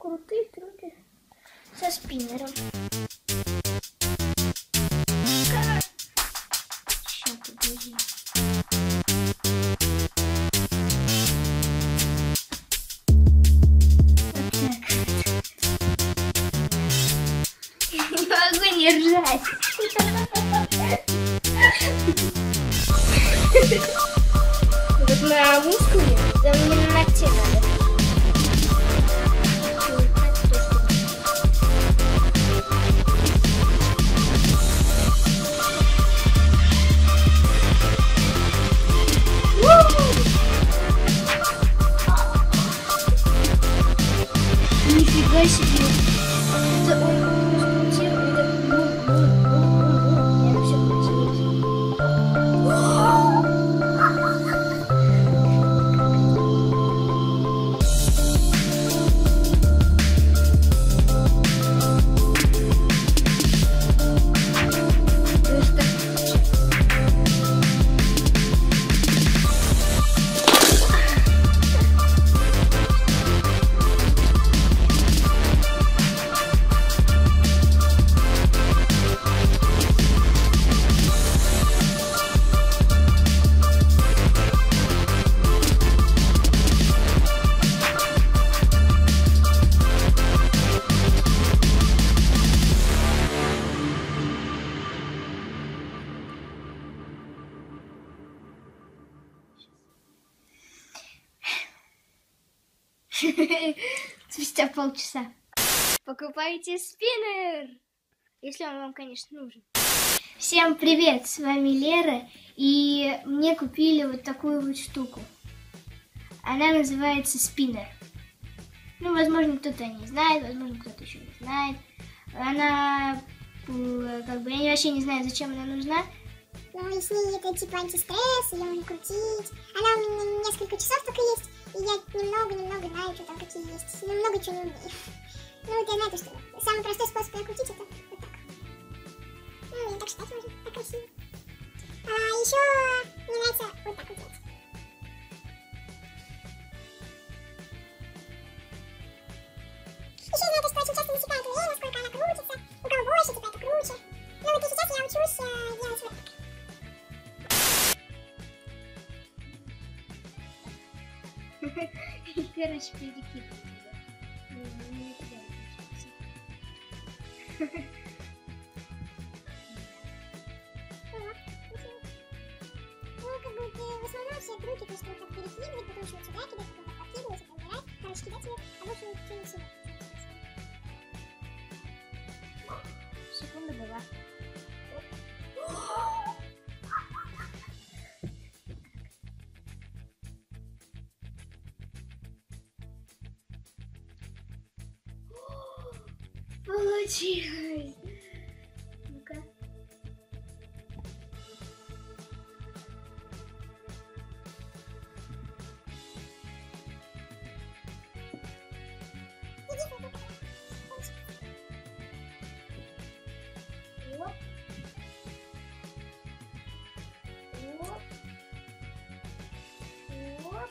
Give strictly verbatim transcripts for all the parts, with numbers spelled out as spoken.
крутые трюки со спиннером. Сейчас, подожди. Я не могу не ржать. Вот на мускуле, да мне на ногте надо. Нифига себе! Это он скрутил, это бум-бум-бум-бум. Я вообще спустя полчаса. Покупайте спиннер, если он вам, конечно, нужен. Всем привет, с вами Лера, и мне купили вот такую вот штуку. Она называется спиннер. Ну, возможно, кто-то не знает, возможно, кто-то еще не знает. Она, как бы, я вообще не знаю, зачем она нужна. Но с ней это типа антистресс, ее можно крутить. Она у меня несколько часов только есть. И я немного-немного знаю, что там какие есть. Ну, много чего не умею. Ну, ты знаешь, что самый простой способ накрутить это вот так. Ну, и так считать можно, так красиво. А еще мне нравится вот так вот делать. Еще знаю, что очень часто засекает время, насколько она крутится. У кого больше, типа, это круче. Ну, вот и сейчас я учусь делать вот так. Короче, перекидываю. Ну, как бы в основном все трюки, то, что вот так перекидывать, потом еще сюда кидать, потом подкидывать, подбирать, короче, кидать ее, а больше ничего не всего. Секунда была. Получилось! Ну-ка. Вот. Вот. Вот.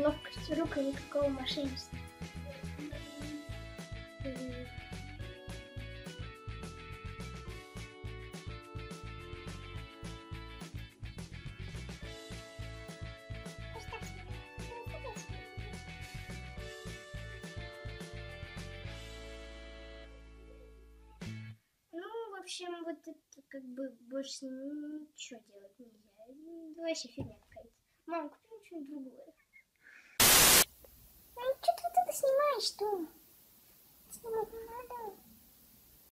ловкостью рук и никакого мошенничества. В общем, вот это как бы больше ничего делать нельзя. Вообще фигня какая-то. Мам, купи мне что-нибудь другое. Мам, что ты вот это снимаешь, что? Снимать не надо.